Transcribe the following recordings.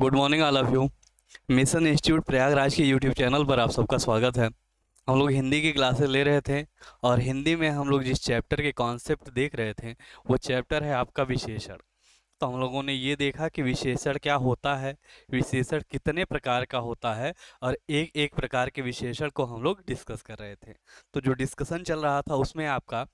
Good morning all of you. Mission institute Prayagraj के YouTube channel पर आप सबका स्वागत है। हम लोग हिंदी की क्लासेस ले रहे थे और हिंदी में हम लोग जिस चैप्टर के कॉन्सेप्ट देख रहे थे वो चैप्टर है आपका विशेषण। तो हम लोगों ने ये देखा कि विशेषण क्या होता है, विशेषण कितने प्रकार का होता है और एक एक प्रकार के विशेषण को हम लोग डिस्कस कर रहे थे। तो जो डिस्कशन चल रहा था उसमें आपका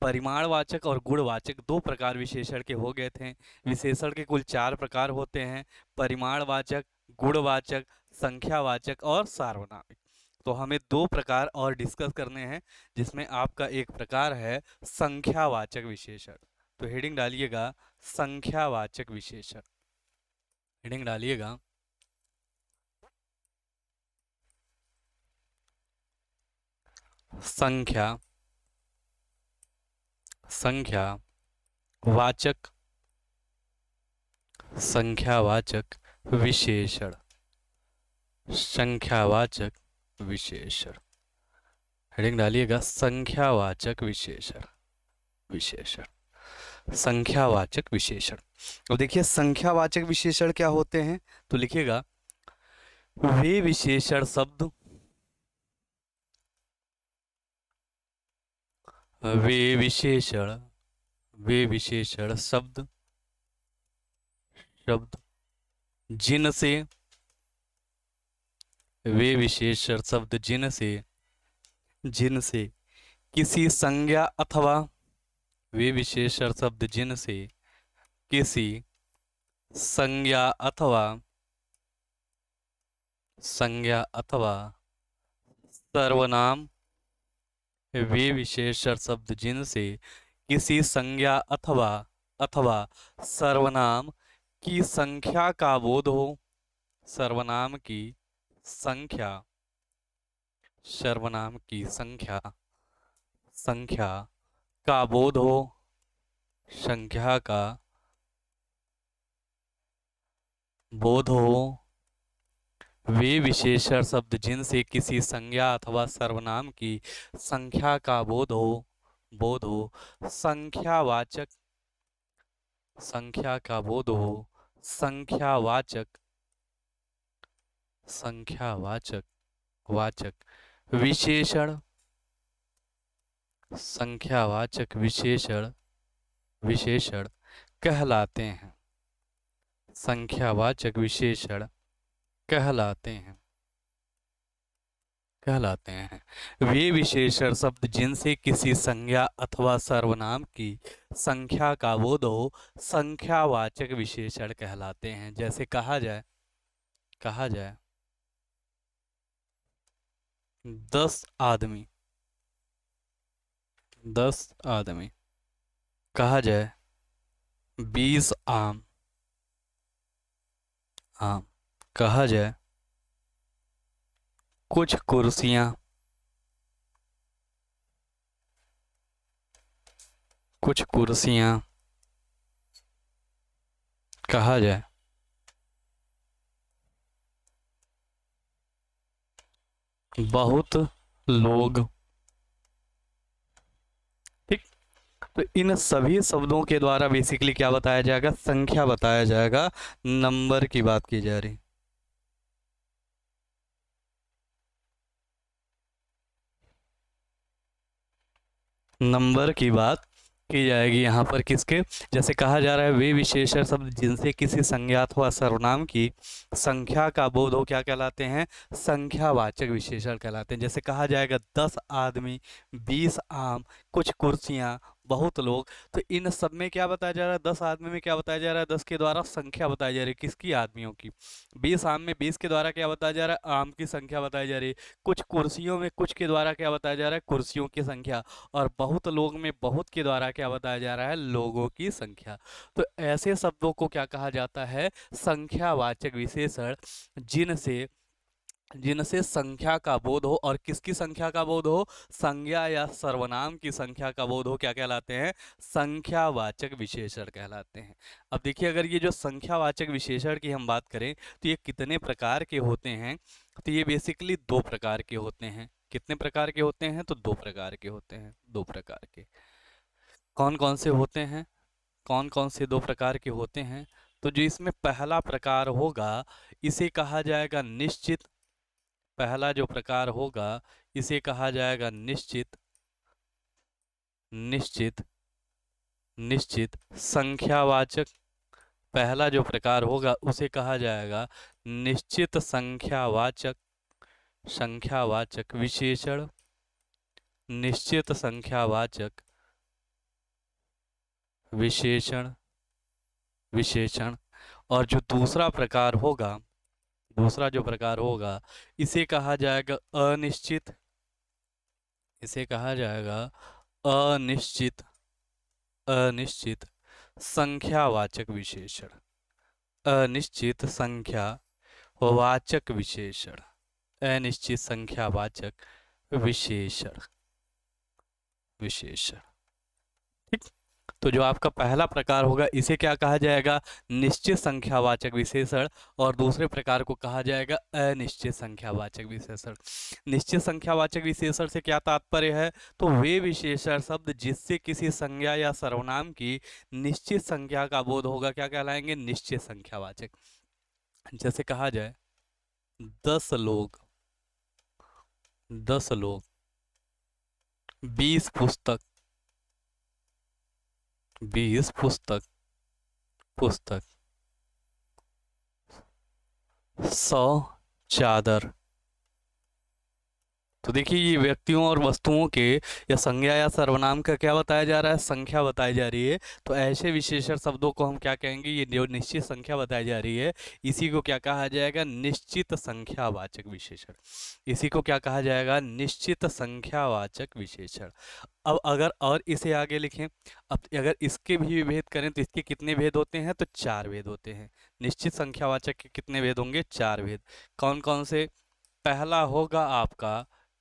परिमाणवाचक और गुणवाचक दो प्रकार विशेषण के हो गए थे। विशेषण के कुल चार प्रकार होते हैं, परिमाणवाचक, गुणवाचक, संख्यावाचक और सार्वनामिक। तो हमें दो प्रकार और डिस्कस करने हैं जिसमें आपका एक प्रकार है संख्यावाचक विशेषण। तो हेडिंग डालिएगा संख्यावाचक विशेषण, हेडिंग डालिएगा संख्यावाचक विशेषण, संख्यावाचक विशेषण, हेडिंग डालिएगा संख्यावाचक विशेषण, संख्यावाचक विशेषण। अब देखिए संख्यावाचक विशेषण क्या होते हैं, तो लिखिएगा वे विशेषण शब्द, वे विशेषण शब्द जिनसे, वे विशेषण शब्द जिनसे किसी संज्ञा अथवा, वे विशेषण शब्द जिनसे किसी संज्ञा अथवा सर्वनाम, वे विशेषण शब्द जिनसे किसी संज्ञा अथवा सर्वनाम की संख्या का बोध हो, सर्वनाम की संख्या का बोध हो, वे विशेषण शब्द जिनसे किसी संज्ञा अथवा सर्वनाम की संख्या का बोध हो संख्यावाचक, संख्या का बोध हो संख्यावाचक विशेषण, संख्यावाचक विशेषण कहलाते हैं, संख्यावाचक विशेषण कहलाते हैं। वे विशेषण शब्द जिनसे किसी संज्ञा अथवा सर्वनाम की संख्या का बोध हो संख्यावाचक विशेषण कहलाते हैं। जैसे कहा जाए 10 आदमी, 10 आदमी, कहा जाए 20 आम, कहा जाए कुछ कुर्सियां, कहा जाए बहुत लोग। ठीक, तो इन सभी शब्दों के द्वारा बेसिकली क्या बताया जाएगा, संख्या बताया जाएगा। नंबर की बात की जा रही, नंबर की बात की जाएगी यहाँ पर। किसके, जैसे कहा जा रहा है वे विशेषण शब्द जिनसे किसी संज्ञा अथवा सर्वनाम की संख्या का बोध हो क्या कहलाते हैं, संख्यावाचक विशेषण कहलाते हैं। जैसे कहा जाएगा 10 आदमी, 20 आम, कुछ कुर्सियाँ, बहुत लोग। तो इन सब में क्या बताया जा रहा है, 10 आदमी में क्या बताया जा रहा है, 10 के द्वारा संख्या बताई जा रही है, किसकी, आदमियों की। 20 आम में 20 के द्वारा क्या बताया जा रहा है, आम की संख्या बताई जा रही है। कुछ कुर्सियों में कुछ के द्वारा क्या बताया जा रहा है, कुर्सियों की संख्या। और बहुत लोग में बहुत के द्वारा क्या बताया जा रहा है, लोगों की संख्या। तो ऐसे शब्दों को क्या कहा जाता है, संख्यावाचक विशेषण जिनसे संख्या का बोध हो। और किसकी संख्या का बोध हो, संज्ञा या सर्वनाम की संख्या का बोध हो क्या कहलाते हैं, संख्यावाचक विशेषण कहलाते हैं। अब देखिए अगर ये जो संख्यावाचक विशेषण की हम बात करें तो ये कितने प्रकार के होते हैं, तो ये बेसिकली दो प्रकार के होते हैं। कितने प्रकार के होते हैं, तो दो प्रकार के होते हैं। दो प्रकार के कौन कौन से होते हैं, कौन कौन से दो प्रकार के होते हैं, तो जो इसमें पहला प्रकार होगा इसे कहा जाएगा निश्चित, पहला जो प्रकार होगा इसे कहा जाएगा निश्चित। निश्चित निश्चित संख्यावाचक, पहला जो प्रकार होगा उसे कहा जाएगा निश्चित संख्यावाचक। संख्यावाचक विशेषण, निश्चित संख्यावाचक विशेषण, विशेषण। और जो दूसरा प्रकार होगा, दूसरा जो प्रकार होगा इसे कहा जाएगा अनिश्चित, इसे कहा जाएगा अनिश्चित। अनिश्चित संख्यावाचक विशेषण, अनिश्चित संख्यावाचक विशेषण, अनिश्चित संख्यावाचक विशेषण, विशेषण। ठीक, तो जो आपका पहला प्रकार होगा इसे क्या कहा जाएगा, निश्चित संख्यावाचक विशेषण, और दूसरे प्रकार को कहा जाएगा अनिश्चित संख्यावाचक विशेषण। निश्चित संख्यावाचक विशेषण से क्या तात्पर्य है, तो वे विशेषण शब्द जिससे किसी संज्ञा या सर्वनाम की निश्चित संख्या का बोध होगा क्या कहलाएंगे, निश्चित संख्यावाचक। जैसे कहा जाए 10 लोग, 10 लोग, 20 पुस्तक, 20 पुस्तक, पुस्तक, 100 चादर। तो देखिए ये व्यक्तियों और वस्तुओं के या संज्ञा या सर्वनाम का क्या बताया जा रहा है, संख्या बताई जा रही है। तो ऐसे विशेषण शब्दों को हम क्या कहेंगे, ये जो निश्चित संख्या बताई जा रही है इसी को क्या कहा जाएगा, निश्चित संख्यावाचक विशेषण। इसी को क्या कहा जाएगा, निश्चित संख्यावाचक विशेषण। अब अगर और इसे आगे लिखें, अब अगर इसके भी भेद करें तो इसके कितने भेद होते हैं, तो 4 भेद होते हैं। निश्चित संख्यावाचक के कितने भेद होंगे, 4 भेद। कौन कौन से, पहला होगा आपका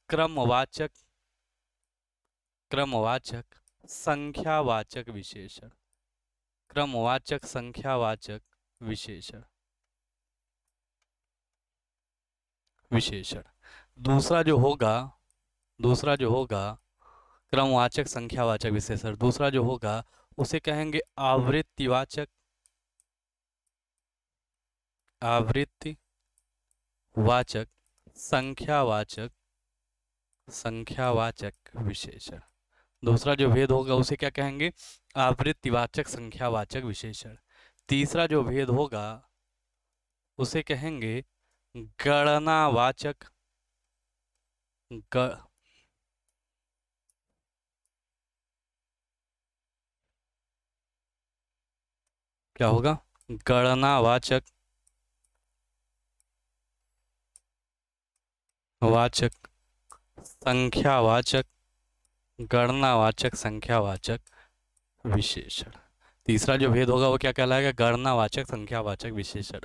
क्रमवाचक, क्रमवाचक संख्यावाचक विशेषण, क्रमवाचक संख्यावाचक विशेषण, विशेषण। दूसरा जो होगा, दूसरा जो होगा क्रमवाचक संख्यावाचक विशेषण, दूसरा जो होगा उसे कहेंगे आवृत्तिवाचक, आवृत्तिवाचक संख्यावाचक, संख्यावाचक विशेषण। दूसरा जो भेद होगा उसे क्या कहेंगे, आवृत्तिवाचक संख्यावाचक विशेषण। तीसरा जो भेद होगा उसे कहेंगे गणनावाचक, क्या होगा, गणनावाचक, वाचक संख्यावाचक, गणनावाचक संख्यावाचक विशेषण। तीसरा जो भेद होगा वो क्या कहलाएगा, गणनावाचक संख्यावाचक विशेषण।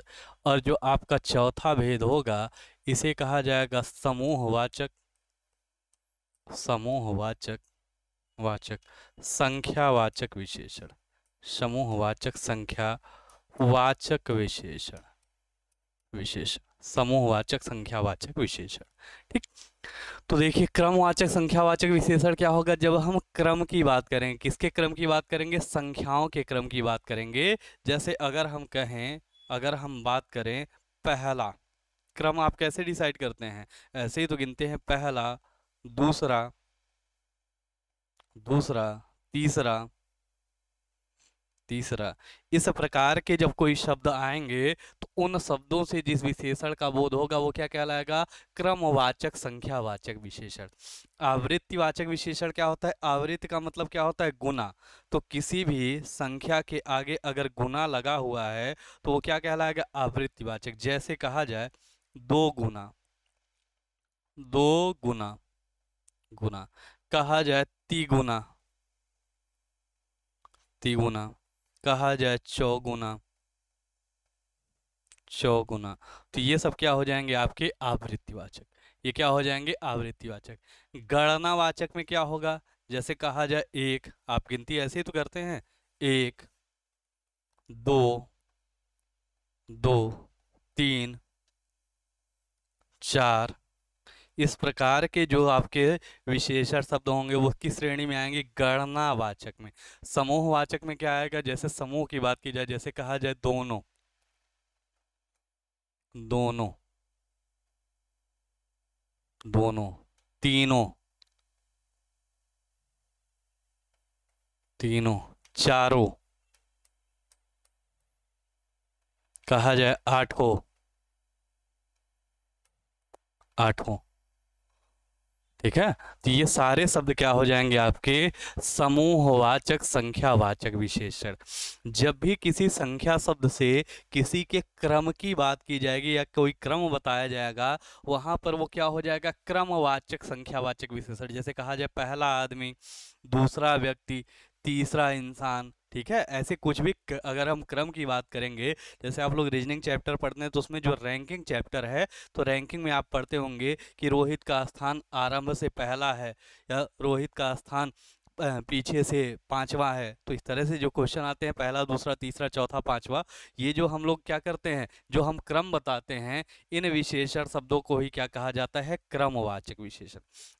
और जो आपका चौथा भेद होगा इसे कहा जाएगा समूहवाचक, समूहवाचक वाचक संख्यावाचक विशेषण, समूहवाचक संख्यावाचक विशेषण, विशेषण समूहवाचक संख्यावाचक विशेषण। ठीक, तो देखिए क्रमवाचक संख्यावाचक विशेषण क्या होगा, जब हम क्रम की बात करेंगे, किसके क्रम की बात करेंगे, संख्याओं के क्रम की बात करेंगे। जैसे अगर हम कहें, अगर हम बात करें पहला, क्रम आप कैसे डिसाइड करते हैं, ऐसे ही तो गिनते हैं, पहला, दूसरा, दूसरा, तीसरा, तीसरा। इस प्रकार के जब कोई शब्द आएंगे तो उन शब्दों से जिस विशेषण का बोध होगा वो क्या कहलाएगा, क्रमवाचक संख्यावाचक विशेषण। आवृत्तिवाचक विशेषण क्या होता है, आवृत्ति का मतलब क्या होता है, गुना। तो किसी भी संख्या के आगे अगर गुना लगा हुआ है तो वो क्या कहलाएगा, आवृत्तिवाचक। जैसे कहा जाए 2 गुना, 2 गुना, गुना। कहा जाए 3 गुना, 3 गुना। कहा जाए 4 गुना, 4 गुना। तो ये सब क्या हो जाएंगे आपके आवृत्तिवाचक, ये क्या हो जाएंगे आवृत्तिवाचक। गणनावाचक में क्या होगा, जैसे कहा जाए 1, आप गिनती ऐसे ही तो करते हैं, 1, 2, 2, 3, 4। इस प्रकार के जो आपके विशेषण शब्द होंगे वो किस श्रेणी में आएंगे? गणनावाचक में। समूहवाचक में क्या आएगा? जैसे समूह की बात की जाए, जैसे कहा जाए दोनों, दोनों, दोनों, तीनों, तीनों, चारों, कहा जाए आठ को, आठों, ठीक है। तो ये सारे शब्द क्या हो जाएंगे आपके? समूहवाचक संख्यावाचक विशेषण। जब भी किसी संख्या शब्द से किसी के क्रम की बात की जाएगी या कोई क्रम बताया जाएगा, वहां पर वो क्या हो जाएगा? क्रमवाचक संख्यावाचक विशेषण। जैसे कहा जाए पहला आदमी, दूसरा व्यक्ति, तीसरा इंसान, ठीक है। ऐसे कुछ भी अगर हम क्रम की बात करेंगे, जैसे आप लोग रीजनिंग चैप्टर पढ़ते हैं तो उसमें जो रैंकिंग चैप्टर है, तो रैंकिंग में आप पढ़ते होंगे कि रोहित का स्थान आरंभ से पहला है या रोहित का स्थान पीछे से पांचवा है। तो इस तरह से जो क्वेश्चन आते हैं, पहला, दूसरा, तीसरा, चौथा, पांचवा, ये जो हम लोग क्या करते हैं, जो हम क्रम बताते हैं, इन विशेषण शब्दों को ही क्या कहा जाता है? क्रमवाचक विशेषण।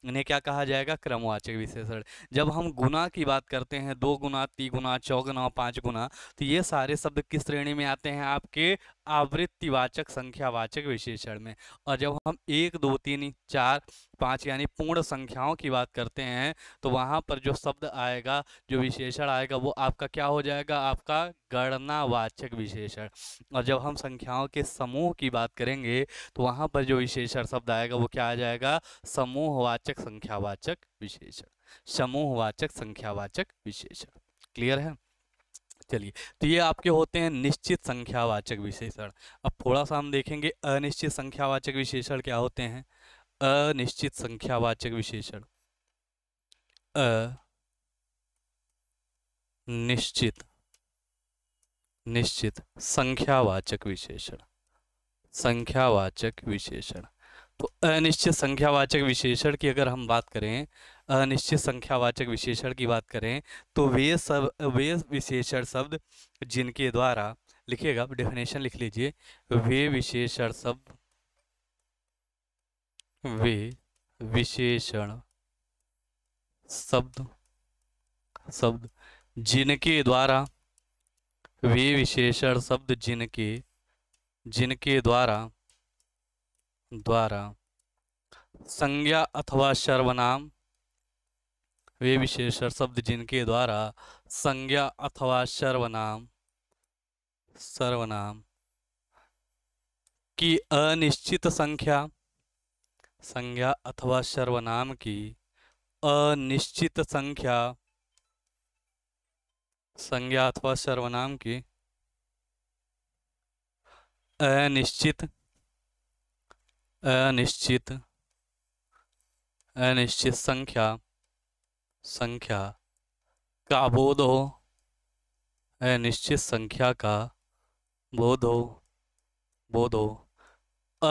इन्हें क्या कहा जाएगा? क्रमवाचक विशेषण। जब हम गुना की बात करते हैं, दो गुना, तिगुना, चौगुना, पाँच गुना, तो ये सारे शब्द किस श्रेणी में आते हैं? आपके आवृत्तिवाचक संख्यावाचक विशेषण में। और जब हम एक, दो, तीन, चार, पाँच यानी पूर्ण संख्याओं की बात करते हैं, तो वहाँ पर जो शब्द आएगा, जो विशेषण आएगा, वो आपका क्या हो जाएगा? आपका गणनावाचक विशेषण। और जब हम संख्याओं के समूह की बात करेंगे, तो वहाँ पर जो विशेषण शब्द आएगा वो क्या आ जाएगा? समूहवाचक संख्यावाचक विशेषण, समूहवाचक संख्यावाचक विशेषण। क्लियर है? चलिए, तो ये आपके होते हैं निश्चित संख्यावाचक विशेषण। अब थोड़ा सा हम देखेंगे अनिश्चित संख्यावाचक विशेषण क्या होते हैं। अनिश्चित संख्यावाचक विशेषण, निश्चित, निश्चित संख्यावाचक विशेषण, संख्यावाचक विशेषण। तो अनिश्चित संख्यावाचक विशेषण की अगर हम बात करें, अनिश्चित संख्यावाचक विशेषण की बात करें, तो वे विशेषण शब्द जिनके द्वारा, लिखिएगा डेफिनेशन लिख लीजिए, वे विशेषण शब्द, वे विशेषण शब्द, शब्द जिनके द्वारा, वे विशेषण शब्द जिनके, जिनके द्वारा, द्वारा संज्ञा अथवा सर्वनाम, वे विशेषण शब्द जिनके द्वारा संज्ञा अथवा सर्वनाम, सर्वनाम की अनिश्चित संख्या, संज्ञा अथवा सर्वनाम की अनिश्चित संख्या, संज्ञा अथवा सर्वनाम की अनिश्चित, अनिश्चित, अनिश्चित संख्या, संख्या का बोध हो, अनिश्चित संख्या का बोध हो, बोध हो,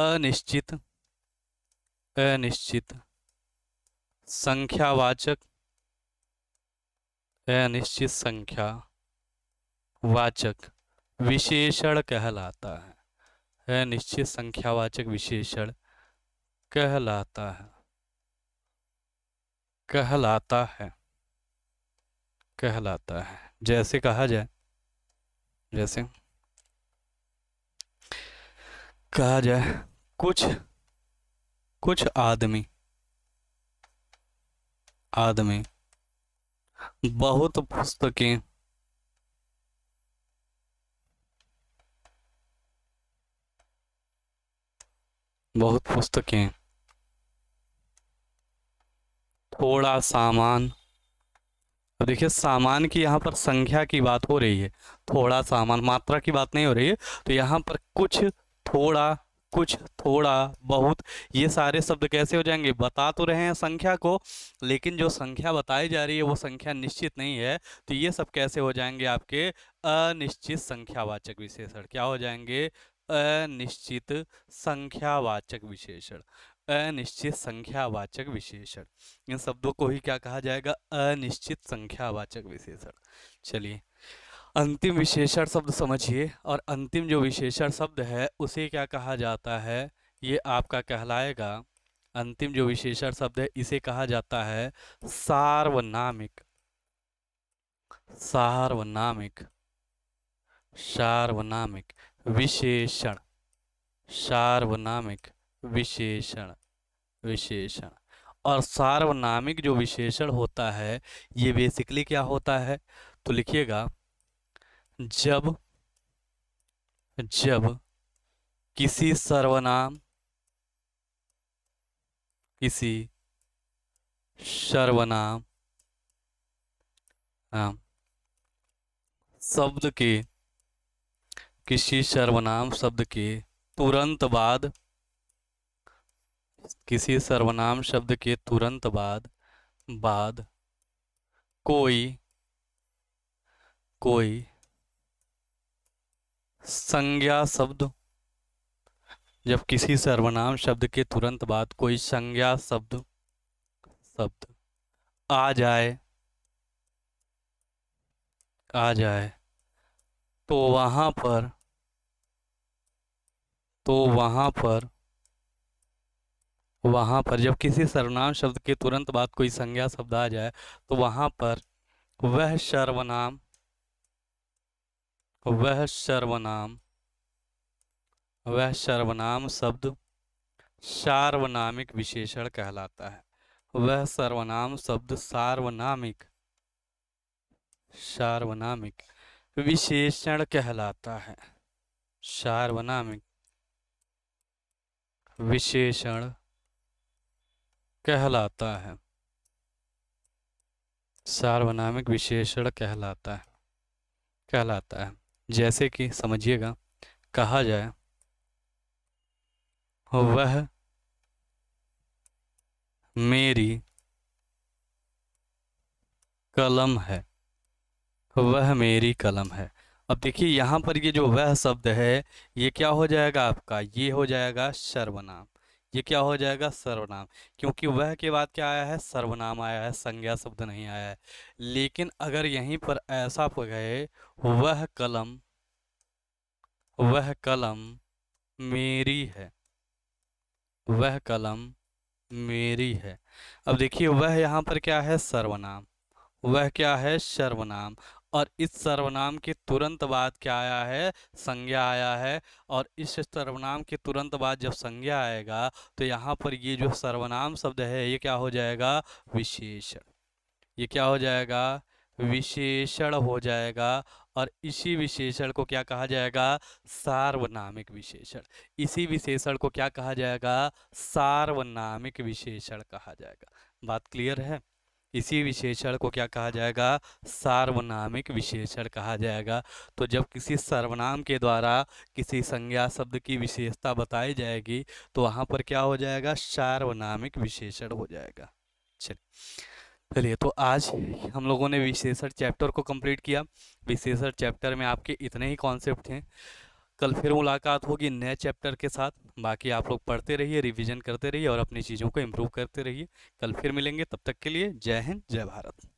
अनिश्चित, अनिश्चित संख्यावाचक, अनिश्चित संख्यावाचक विशेषण कहलाता है, अनिश्चित संख्यावाचक विशेषण कहलाता है, कहलाता है, कहलाता है। जैसे कहा जाए, जैसे कहा जाए कुछ, कुछ आदमी, आदमी बहुत पुस्तकें, बहुत पुस्तकें, थोड़ा सामान। अब देखिए सामान की यहाँ पर संख्या की बात हो रही है, थोड़ा सामान, मात्रा की बात नहीं हो रही है। तो यहाँ पर कुछ, थोड़ा, कुछ, थोड़ा, बहुत, ये सारे शब्द कैसे हो जाएंगे? बता तो रहे हैं संख्या को, लेकिन जो संख्या बताई जा रही है वो संख्या निश्चित नहीं है। तो ये सब कैसे हो जाएंगे? आपके अनिश्चित संख्यावाचक विशेषण। क्या हो जाएंगे? अनिश्चित संख्यावाचक विशेषण, अनिश्चित संख्यावाचक विशेषण। इन शब्दों को ही क्या कहा जाएगा? अनिश्चित संख्यावाचक विशेषण। चलिए, अंतिम विशेषण शब्द समझिए, और अंतिम जो विशेषण शब्द है उसे क्या कहा जाता है? ये आपका कहलाएगा अंतिम जो विशेषण शब्द है इसे कहा जाता है सार्वनामिक। सार्वनामिक सार्वनामिक विशेषण, सार्वनामिक विशेषण विशेषण। और सार्वनामिक जो विशेषण होता है ये बेसिकली क्या होता है, तो लिखिएगा जब जब किसी सर्वनाम, किसी सर्वनाम शब्द के, किसी सर्वनाम शब्द के तुरंत बाद, किसी सर्वनाम शब्द के तुरंत बाद कोई कोई संज्ञा शब्द, जब किसी सर्वनाम शब्द के तुरंत बाद कोई संज्ञा शब्द आ जाए तो वहाँ पर जब किसी सर्वनाम शब्द के तुरंत बाद कोई संज्ञा शब्द आ जाए तो वहाँ पर वह सर्वनाम शब्द सार्वनामिक विशेषण कहलाता है। वह सर्वनाम शब्द सार्वनामिक विशेषण कहलाता है। सार्वनामिक विशेषण कहलाता है, सार्वनामिक विशेषण कहलाता है। जैसे कि समझिएगा, कहा जाए वह मेरी कलम है, वह मेरी कलम है। अब देखिए यहाँ पर ये जो वह शब्द है ये क्या हो जाएगा आपका, ये हो जाएगा सर्वनाम। ये क्या हो जाएगा, सर्वनाम, क्योंकि वह के बाद क्या आया है, सर्वनाम आया है, संज्ञा शब्द नहीं आया है। लेकिन अगर यहीं पर ऐसा हो गए वह कलम मेरी है, वह कलम मेरी है। अब देखिए वह यहाँ पर क्या है, सर्वनाम, वह क्या है, सर्वनाम। और इस सर्वनाम के तुरंत बाद क्या आया है, संज्ञा आया है। और इस सर्वनाम के तुरंत बाद जब संज्ञा आएगा तो यहाँ पर ये जो सर्वनाम शब्द है ये क्या हो जाएगा, विशेषण। ये क्या हो जाएगा, विशेषण हो जाएगा। और इसी विशेषण को क्या कहा जाएगा, सार्वनामिक विशेषण। इसी विशेषण को क्या कहा जाएगा, सार्वनामिक विशेषण कहा जाएगा। बात क्लियर है। इसी विशेषण को क्या कहा जाएगा, सार्वनामिक विशेषण कहा जाएगा। तो जब किसी सर्वनाम के द्वारा किसी संज्ञा शब्द की विशेषता बताई जाएगी तो वहाँ पर क्या हो जाएगा, सार्वनामिक विशेषण हो जाएगा। चलिए चलिए, तो आज हम लोगों ने विशेषण चैप्टर को कंप्लीट किया। विशेषण चैप्टर में आपके इतने ही कॉन्सेप्ट हैं। कल फिर मुलाकात होगी नए चैप्टर के साथ। बाकी आप लोग पढ़ते रहिए, रिवीजन करते रहिए और अपनी चीज़ों को इम्प्रूव करते रहिए। कल फिर मिलेंगे, तब तक के लिए जय हिंद, जय भारत।